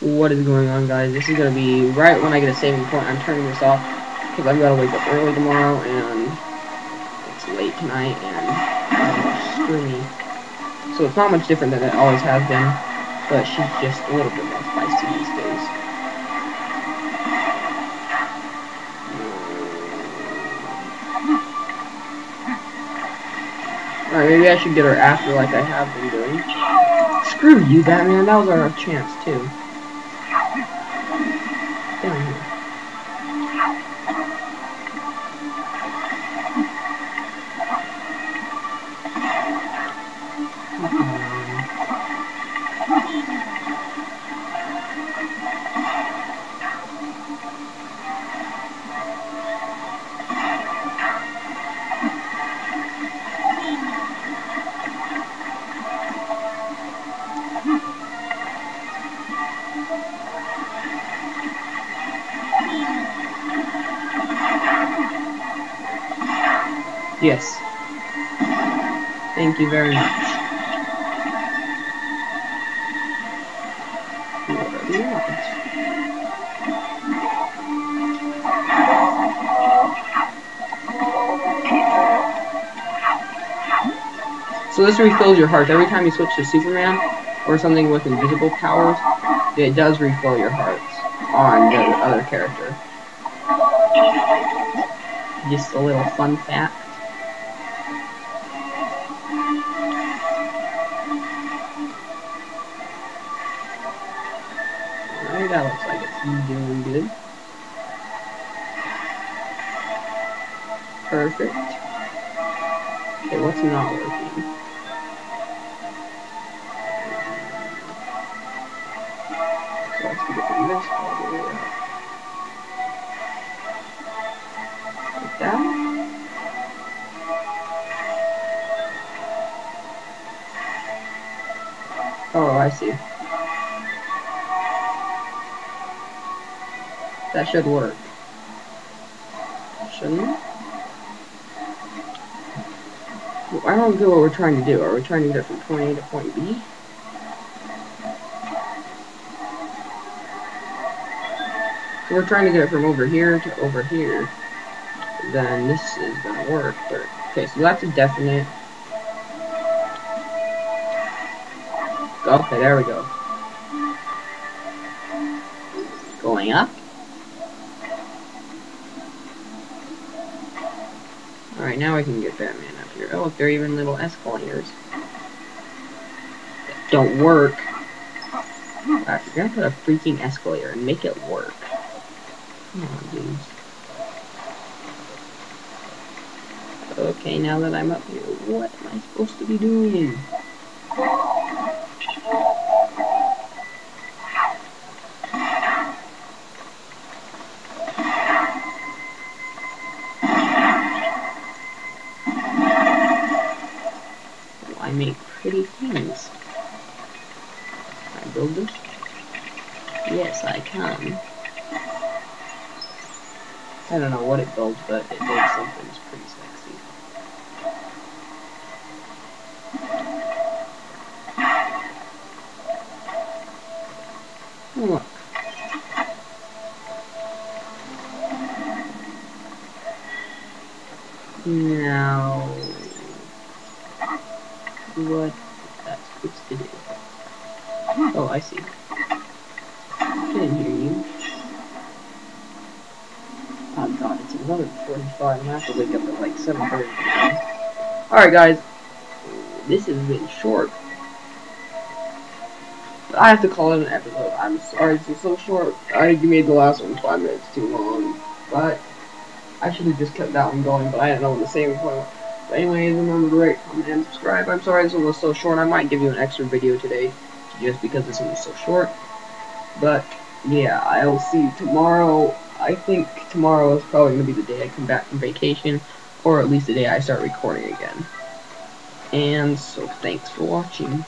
What is going on, guys? This is gonna be right when I get a saving point. I'm turning this off because I've gotta wake up early tomorrow, and it's late tonight, and screaming. So it's not much different than it always has been, but she's just a little bit more feisty these days. Alright, maybe I should get her after like I have been doing. Screw you, Batman. That was our chance, too. Down here. Yes. Thank you very much. So this refills your heart. Every time you switch to Superman or something with invisible powers, it does refill your hearts on the other character. Just a little fun fact. That looks like it's doing good. Perfect. Okay, what's not working? So let's get this all the way up. Like that. Oh, I see. That should work, shouldn't it? Well, I don't get what we're trying to do. Are we trying to get it from point A to point B? So we're trying to get it from over here to over here. Then this is gonna work. But okay, so that's a definite. Okay, there we go. Going up. Alright, now I can get Batman up here. Oh, look, they're even little escalators. That don't work. Alright, we're gonna put a freaking escalator and make it work. Come on, dudes. Okay, now that I'm up here, what am I supposed to be doing? Make pretty things. Can I build this? Yes, I can. I don't know what it builds, but it builds something that's pretty sexy. Look. Now, what that's supposed to do. Oh, I see. I didn't hear you. Oh god, it's 11:45 and I have to wake up at like 7:30. Alright guys, this has been short. But I have to call it an episode. I'm sorry it's so short. I made the last one 5 minutes too long. But I should have just kept that one going, but I didn't know what the same point. But anyways, remember to rate, comment, and subscribe. I'm sorry this one was so short. I might give you an extra video today just because this one was so short. But, yeah, I'll see you tomorrow. I think tomorrow is probably going to be the day I come back from vacation, or at least the day I start recording again. And so, thanks for watching.